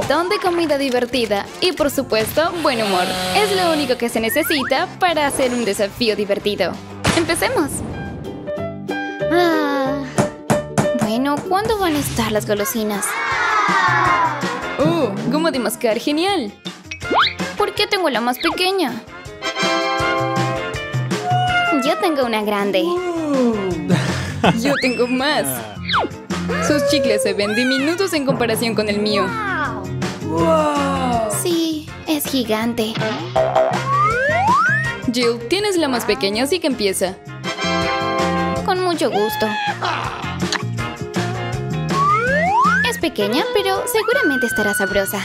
montón de comida divertida y, por supuesto, buen humor. Es lo único que se necesita para hacer un desafío divertido. ¡Empecemos! Bueno, ¿cuándo van a estar las golosinas? ¡Oh! ¡Goma de mascar! ¡Genial! ¿Por qué tengo la más pequeña? Yo tengo una grande. Yo tengo más. Sus chicles se ven diminutos en comparación con el mío. Sí, es gigante. Jill, tienes la más pequeña, así que empieza. Con mucho gusto. Es pequeña, pero seguramente estará sabrosa.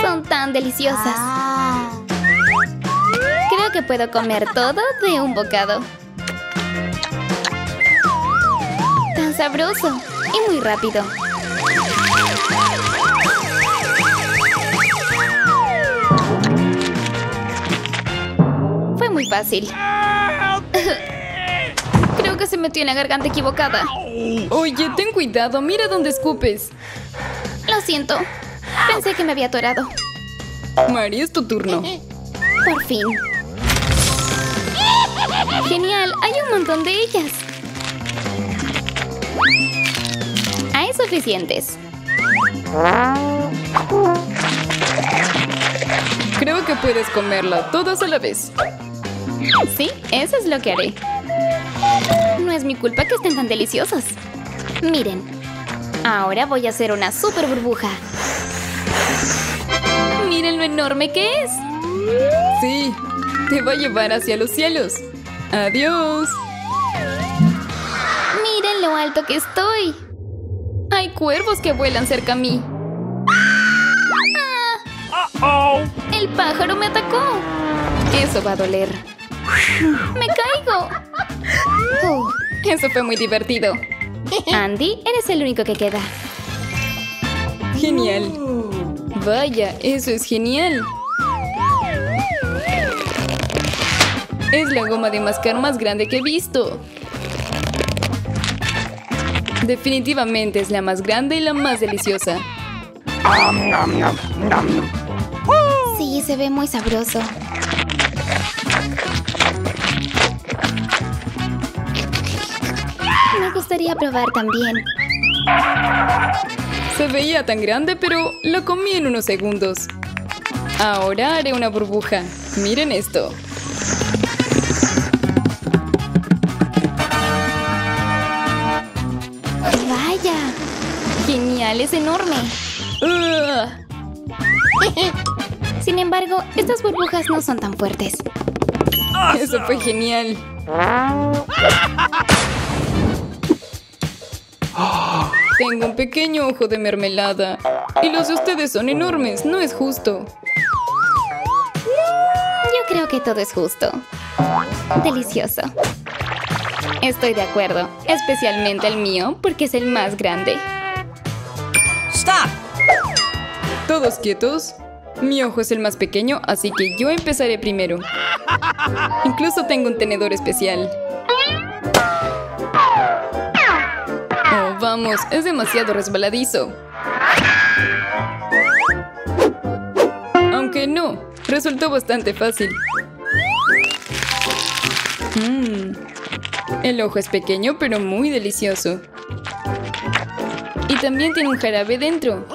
Son tan deliciosas. Creo que puedo comer todo de un bocado. Tan sabroso y muy rápido. Fue muy fácil. Creo que se metió en la garganta equivocada. Oye, ten cuidado, mira dónde escupes. Lo siento. Pensé que me había atorado. Mari, es tu turno. Por fin. ¡Genial! Hay un montón de ellas. Hay suficientes. Creo que puedes comerla todas a la vez. Sí, eso es lo que haré. No es mi culpa que estén tan deliciosas. Miren, ahora voy a hacer una super burbuja. ¡Miren lo enorme que es! Sí, te va a llevar hacia los cielos. ¡Adiós! ¡Miren lo alto que estoy! ¡Hay cuervos que vuelan cerca a mí! ¡Ah! ¡El pájaro me atacó! ¡Eso va a doler! ¡Me caigo! Oh, eso fue muy divertido. Andy, eres el único que queda. ¡Genial! Vaya, eso es genial. Es la goma de mascar más grande que he visto. Definitivamente es la más grande y la más deliciosa. Sí, se ve muy sabroso. Me gustaría probar también. Se veía tan grande, pero lo comí en unos segundos. Ahora haré una burbuja. Miren esto. ¡Vaya! ¡Genial! ¡Es enorme! Sin embargo, estas burbujas no son tan fuertes. ¡Eso fue genial! Tengo un pequeño ojo de mermelada. Y los de ustedes son enormes, no es justo. Yo creo que todo es justo. Delicioso. Estoy de acuerdo, especialmente el mío, porque es el más grande. ¡Stop! ¿Todos quietos? Mi ojo es el más pequeño, así que yo empezaré primero. Incluso tengo un tenedor especial. Vamos, es demasiado resbaladizo. Aunque no, resultó bastante fácil. El ojo es pequeño, pero muy delicioso. Y también tiene un jarabe dentro.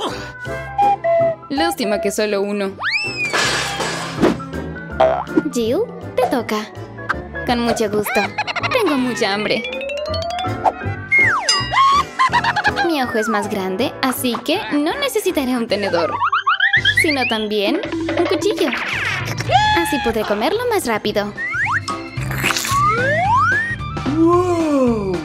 Lástima que solo uno. Jill, te toca. Con mucho gusto. Tengo mucha hambre. Mi ojo es más grande, así que no necesitaré un tenedor, sino también un cuchillo. Así podré comerlo más rápido. Wow.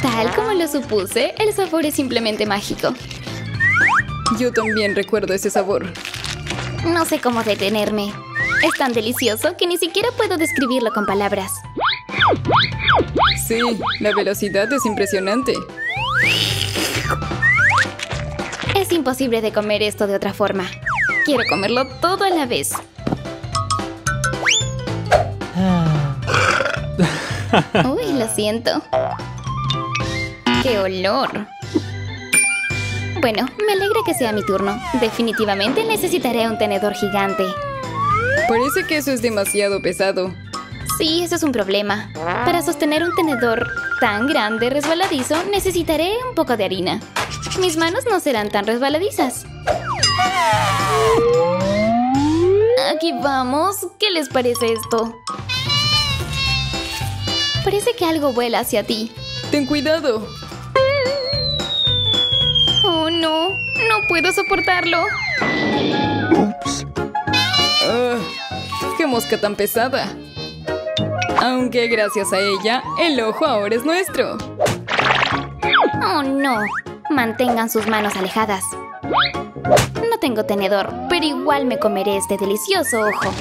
Tal como lo supuse, el sabor es simplemente mágico. Yo también recuerdo ese sabor. No sé cómo detenerme. Es tan delicioso que ni siquiera puedo describirlo con palabras. Sí, la velocidad es impresionante. Es imposible de comer esto de otra forma. Quiero comerlo todo a la vez. Uy, lo siento. ¡Qué olor! Bueno, me alegra que sea mi turno. Definitivamente necesitaré un tenedor gigante. Parece que eso es demasiado pesado. Sí, eso es un problema. Para sostener un tenedor tan grande resbaladizo, necesitaré un poco de harina. Mis manos no serán tan resbaladizas. Aquí vamos. ¿Qué les parece esto? Parece que algo vuela hacia ti. ¡Ten cuidado! ¡Oh, no! ¡No puedo soportarlo! ¡Ups! ¡Qué mosca tan pesada! Aunque gracias a ella, el ojo ahora es nuestro. ¡Oh, no! Mantengan sus manos alejadas. No tengo tenedor, pero igual me comeré este delicioso ojo.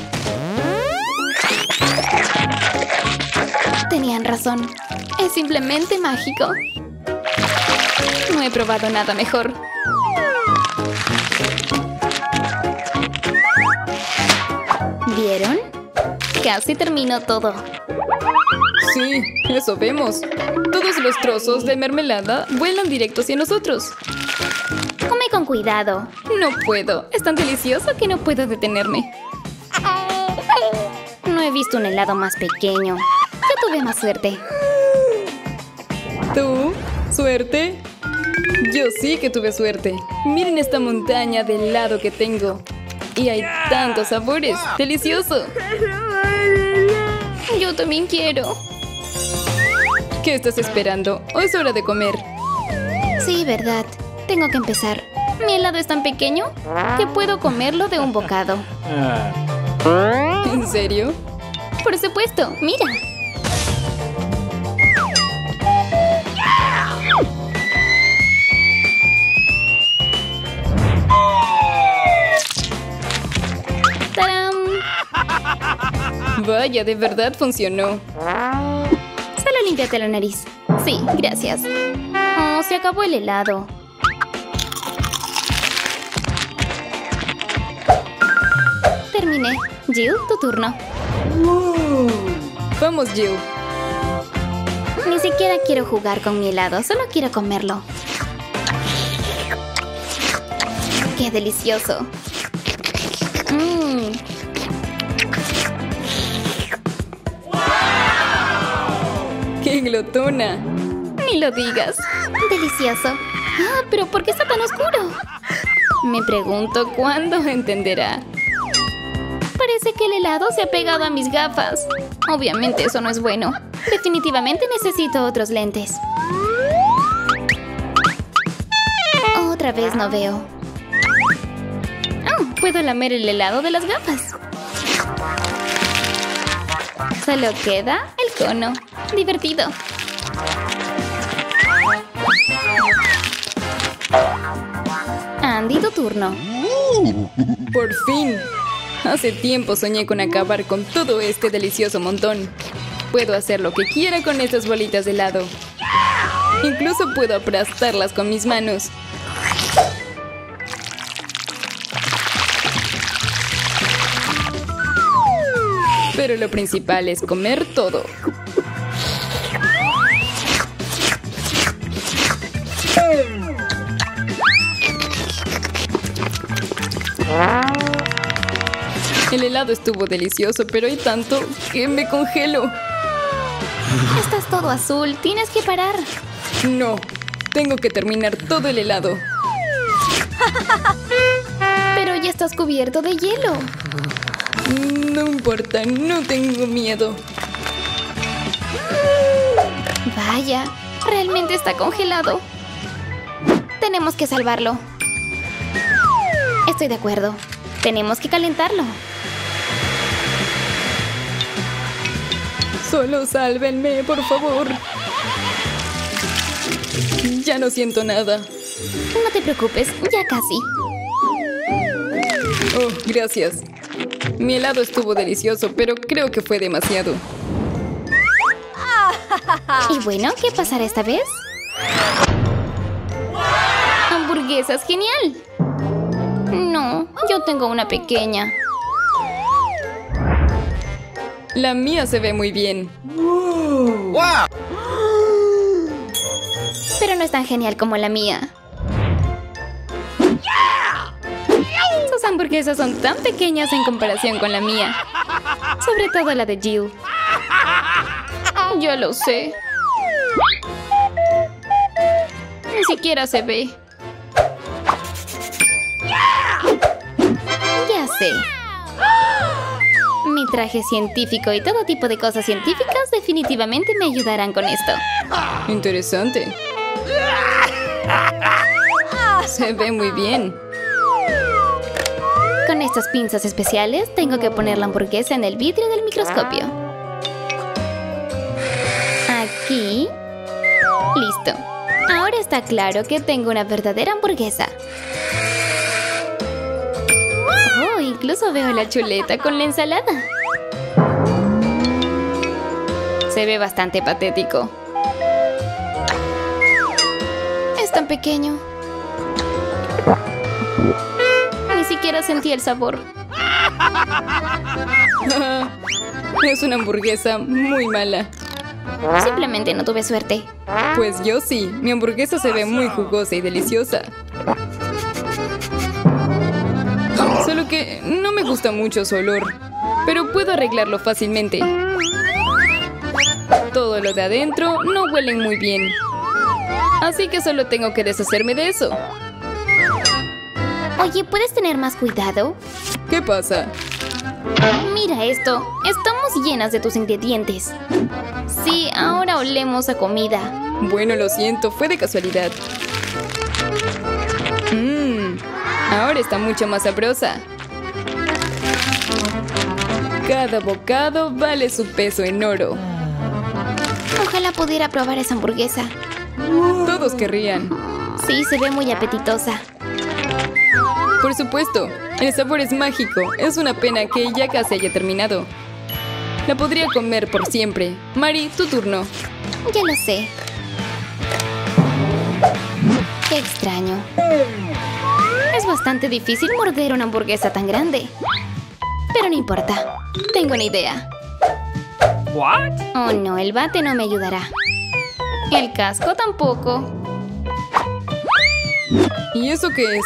Tenían razón. Es simplemente mágico. No he probado nada mejor. ¿Vieron? Casi termino todo. Sí, eso vemos. Todos los trozos de mermelada vuelan directo hacia nosotros. Come con cuidado. No puedo. Es tan delicioso que no puedo detenerme. No he visto un helado más pequeño. Yo tuve más suerte. ¿Tú? ¿Suerte? Yo sí que tuve suerte. Miren esta montaña de helado que tengo. Y hay tantos sabores. ¡Delicioso! Yo también quiero. ¿Qué estás esperando? Hoy es hora de comer. Sí, verdad. Tengo que empezar. Mi helado es tan pequeño que puedo comerlo de un bocado. ¿En serio? Por supuesto. Mira. ¡Tarán! Vaya, de verdad funcionó. Solo límpiate la nariz. Sí, gracias. Oh, se acabó el helado. Terminé. Jill, tu turno. Wow. Vamos, Jill. Ni siquiera quiero jugar con mi helado. Solo quiero comerlo. ¡Qué delicioso! ¡Qué glotona! Ni lo digas. Delicioso. Ah, pero ¿por qué está tan oscuro? Me pregunto cuándo entenderá. Parece que el helado se ha pegado a mis gafas. Obviamente eso no es bueno. Definitivamente necesito otros lentes. Otra vez no veo. Oh, puedo lamer el helado de las gafas. Solo queda el cono. Divertido. Andy, tu turno. Por fin. Hace tiempo soñé con acabar con todo este delicioso montón. Puedo hacer lo que quiera con estas bolitas de helado. Incluso puedo aplastarlas con mis manos. Pero lo principal es comer todo. El helado estuvo delicioso, pero hay tanto que me congelo. Estás todo azul. Tienes que parar. No. Tengo que terminar todo el helado. Pero ya estás cubierto de hielo. No importa. No tengo miedo. Vaya. Realmente está congelado. Tenemos que salvarlo. Estoy de acuerdo. Tenemos que calentarlo. Solo sálvenme, por favor. Ya no siento nada. No te preocupes, ya casi. Oh, gracias. Mi helado estuvo delicioso, pero creo que fue demasiado. Y bueno, ¿qué pasará esta vez? ¡Hamburguesas, genial! No, yo tengo una pequeña. La mía se ve muy bien. ¡Wow! Pero no es tan genial como la mía. Sus hamburguesas son tan pequeñas en comparación con la mía. Sobre todo la de Jill. Yo lo sé. Ni siquiera se ve. Ya sé. Mi traje científico y todo tipo de cosas científicas definitivamente me ayudarán con esto. Interesante. Se ve muy bien. Con estas pinzas especiales tengo que poner la hamburguesa en el vidrio del microscopio. Aquí. Listo. Ahora está claro que tengo una verdadera hamburguesa. Oh, incluso veo la chuleta con la ensalada. Se ve bastante patético. Es tan pequeño. Ni siquiera sentí el sabor. Es una hamburguesa muy mala. Simplemente no tuve suerte. Pues yo sí. Mi hamburguesa se ve muy jugosa y deliciosa. Solo que no me gusta mucho su olor. Pero puedo arreglarlo fácilmente. Todo lo de adentro no huelen muy bien. Así que solo tengo que deshacerme de eso. Oye, ¿puedes tener más cuidado? ¿Qué pasa? Mira esto. Estamos llenas de tus ingredientes. Sí, ahora olemos a comida. Bueno, lo siento. Fue de casualidad. Ahora está mucho más sabrosa. Cada bocado vale su peso en oro. Ojalá pudiera probar esa hamburguesa. Todos querrían. Sí, se ve muy apetitosa. Por supuesto, el sabor es mágico. Es una pena que ya casi haya terminado. La podría comer por siempre. Mari, tu turno. Ya lo sé. Qué extraño. Es bastante difícil morder una hamburguesa tan grande. Pero no importa. Tengo una idea. ¿Qué? Oh no, el bate no me ayudará. El casco tampoco. ¿Y eso qué es?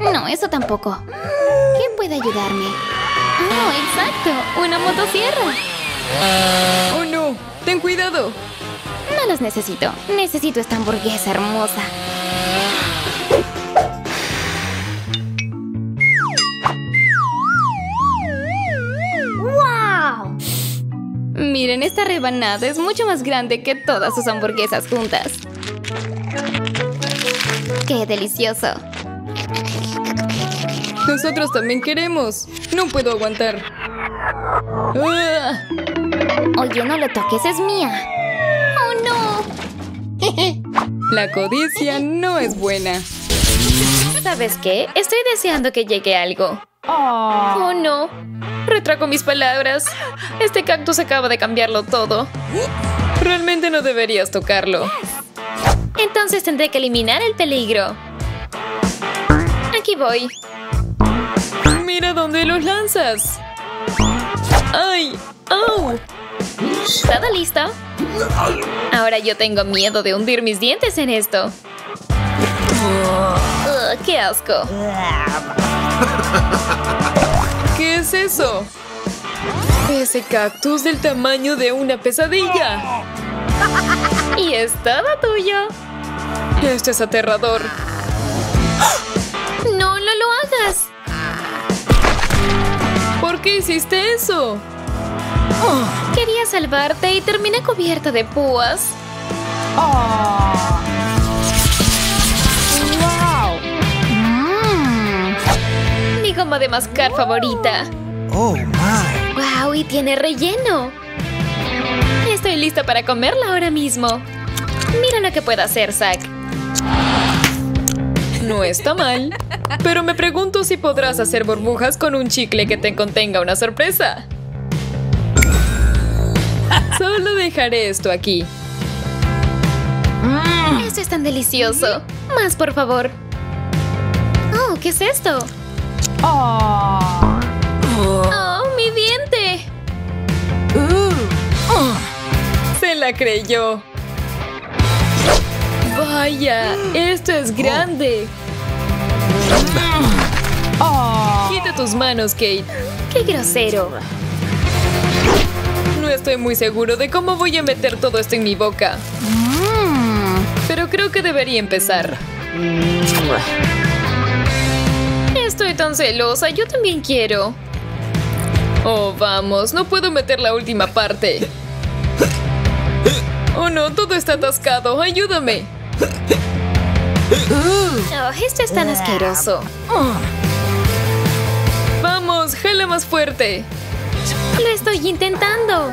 No, eso tampoco. ¿Quién puede ayudarme? Oh, exacto. Una motosierra. Oh no, ten cuidado. No los necesito. Necesito esta hamburguesa hermosa. Miren, esta rebanada es mucho más grande que todas sus hamburguesas juntas. ¡Qué delicioso! Nosotros también queremos. No puedo aguantar. ¡Ah! Oye, no lo toques, es mía. ¡Oh, no! La codicia no es buena. ¿Sabes qué? Estoy deseando que llegue algo. ¡Oh, no! Retraco mis palabras. Este cactus acaba de cambiarlo todo. Realmente no deberías tocarlo. Entonces tendré que eliminar el peligro. Aquí voy. Mira dónde los lanzas. ¡Ay! ¡Oh! ¿Todo listo? Ahora yo tengo miedo de hundir mis dientes en esto. Ugh, ¡qué asco! ¿Qué es eso? Ese cactus del tamaño de una pesadilla. Y es todo tuyo. Esto es aterrador. ¡No, no lo hagas! ¿Por qué hiciste eso? Oh, quería salvarte y terminé cubierta de púas. Oh. Goma de mascar favorita. Oh, my. Wow, y tiene relleno. Estoy lista para comerla ahora mismo. Mira lo que puedo hacer, Zack. No está mal, pero me pregunto si podrás hacer burbujas con un chicle que te contenga una sorpresa. Solo dejaré esto aquí. Esto es tan delicioso. Más, por favor. Oh, ¿qué es esto? ¡Oh! ¡Oh, mi diente! la creyó. ¡Vaya! ¡Esto es grande! Oh. Quita tus manos, Kate. ¡Qué grosero! No estoy muy seguro de cómo voy a meter todo esto en mi boca. Pero creo que debería empezar. Estoy tan celosa. Yo también quiero. Oh, vamos. No puedo meter la última parte. Oh, no. Todo está atascado. Ayúdame. Oh, esto es tan asqueroso. Vamos, jala más fuerte. Lo estoy intentando.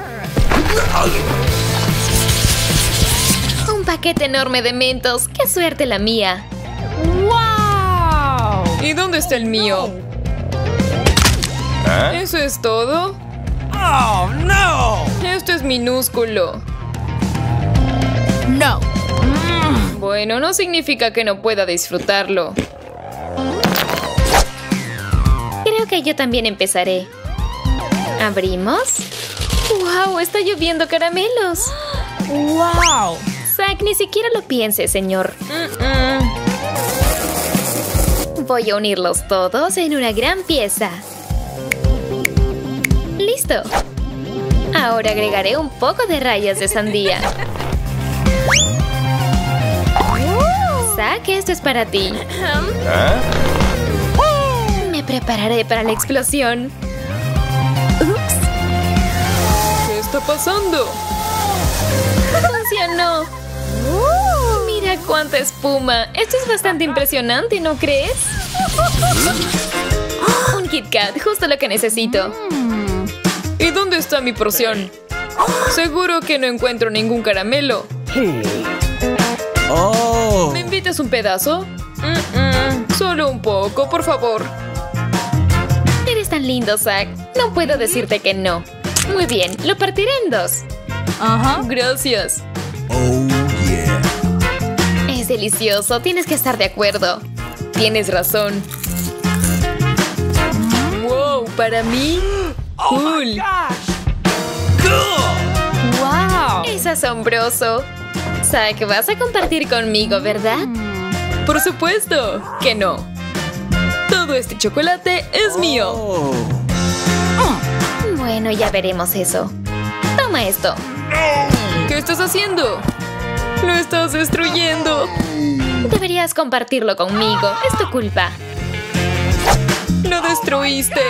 Un paquete enorme de Mentos. ¡Qué suerte la mía! ¡Wow! ¿Y dónde está el mío? ¿Eh? ¿Eso es todo? ¡Oh, no! Esto es minúsculo. No. Bueno, no significa que no pueda disfrutarlo. Creo que yo también empezaré. ¿Abrimos? ¡Wow! ¡Está lloviendo caramelos! ¡Wow! Zack, ni siquiera lo piense, señor. Voy a unirlos todos en una gran pieza. ¡Listo! Ahora agregaré un poco de rayas de sandía. Zack, esto es para ti. Me prepararé para la explosión. ¡Ups! ¿Qué está pasando? ¡Funcionó! ¡Mira cuánta espuma! Esto es bastante impresionante, ¿no crees? Un Kit Kat, justo lo que necesito. ¿Y dónde está mi porción? Seguro que no encuentro ningún caramelo. ¿Me invitas un pedazo? Solo un poco, por favor. Eres tan lindo, Zack. No puedo decirte que no. Muy bien, lo partiré en dos. Ajá. Gracias. Oh, yeah. Es delicioso. Tienes que estar de acuerdo. Tienes razón. Wow, para mí. Cool. Cool. Wow. Es asombroso. Zack, vas a compartir conmigo, ¿verdad? Por supuesto que no. Todo este chocolate es mío. Bueno, ya veremos eso. Toma esto. ¿Qué estás haciendo? ¡Lo estás destruyendo! Deberías compartirlo conmigo. Es tu culpa. ¡Lo destruiste!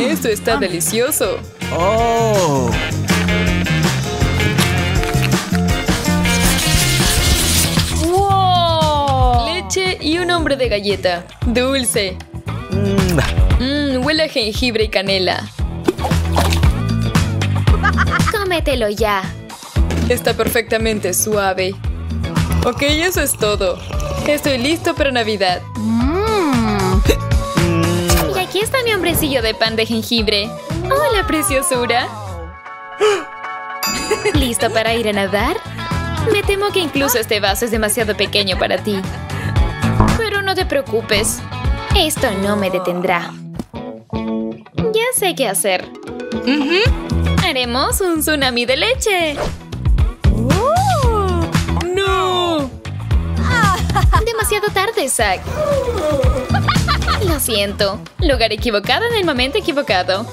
Esto está delicioso. ¡Oh! ¡Wow! Leche y un hombre de galleta. Dulce. Huele a jengibre y canela. Cómetelo ya. Está perfectamente suave. Ok, eso es todo. Estoy listo para Navidad. Y aquí está mi hombrecillo de pan de jengibre. ¡Hola, preciosura! ¿Listo para ir a nadar? Me temo que incluso este vaso es demasiado pequeño para ti. Pero no te preocupes. Esto no me detendrá. Ya sé qué hacer. Haremos un tsunami de leche. ¡No! Demasiado tarde, Zack. Lo siento. Lugar equivocado en el momento equivocado.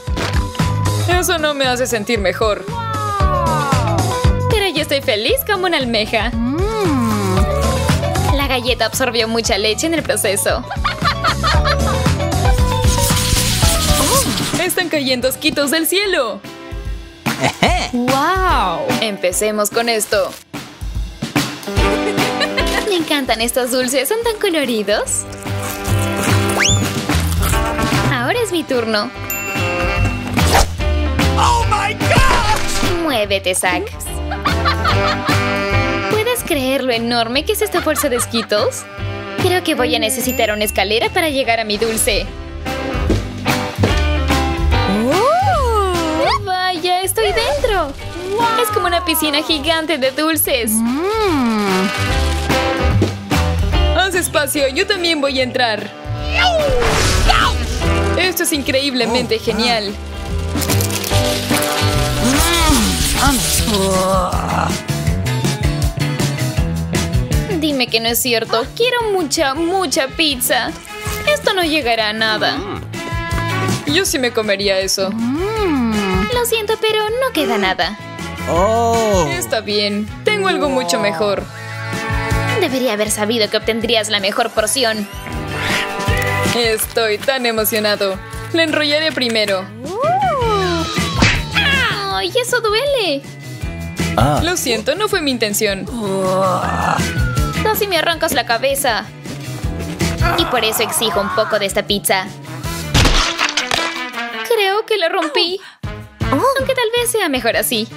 Eso no me hace sentir mejor. Pero yo estoy feliz como una almeja. La galleta absorbió mucha leche en el proceso. ¡Están cayendo esquitos del cielo! ¡Wow! Empecemos con esto. Me encantan estos dulces, son tan coloridos. Ahora es mi turno. ¡Oh, my God! Muévete, Zack. ¿Puedes creer lo enorme que es esta fuerza de esquitos? Creo que voy a necesitar una escalera para llegar a mi dulce. ¡Ya estoy dentro! ¡Wow! Es como una piscina gigante de dulces. Haz espacio, yo también voy a entrar. Esto es increíblemente genial. que no es cierto. Quiero mucha, mucha pizza. Esto no llegará a nada. Yo sí me comería eso. Lo siento, pero no queda nada. Está bien. Tengo algo mucho mejor. Debería haber sabido que obtendrías la mejor porción. Estoy tan emocionado. La enrollaré primero. ¡Ay, eso duele! Lo siento, no fue mi intención. Casi me arrancas la cabeza. Y por eso exijo un poco de esta pizza. Creo que la rompí. Aunque tal vez sea mejor así.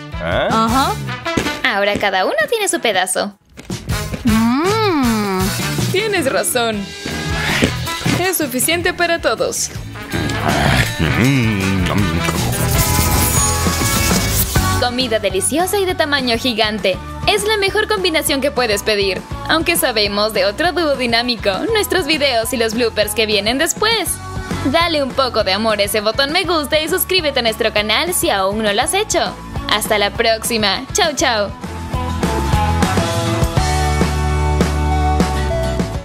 Ahora cada uno tiene su pedazo. Tienes razón. Es suficiente para todos. Comida deliciosa y de tamaño gigante. Es la mejor combinación que puedes pedir. Aunque sabemos de otro dúo dinámico, nuestros videos y los bloopers que vienen después. Dale un poco de amor a ese botón me gusta y suscríbete a nuestro canal si aún no lo has hecho. Hasta la próxima. Chao, chao.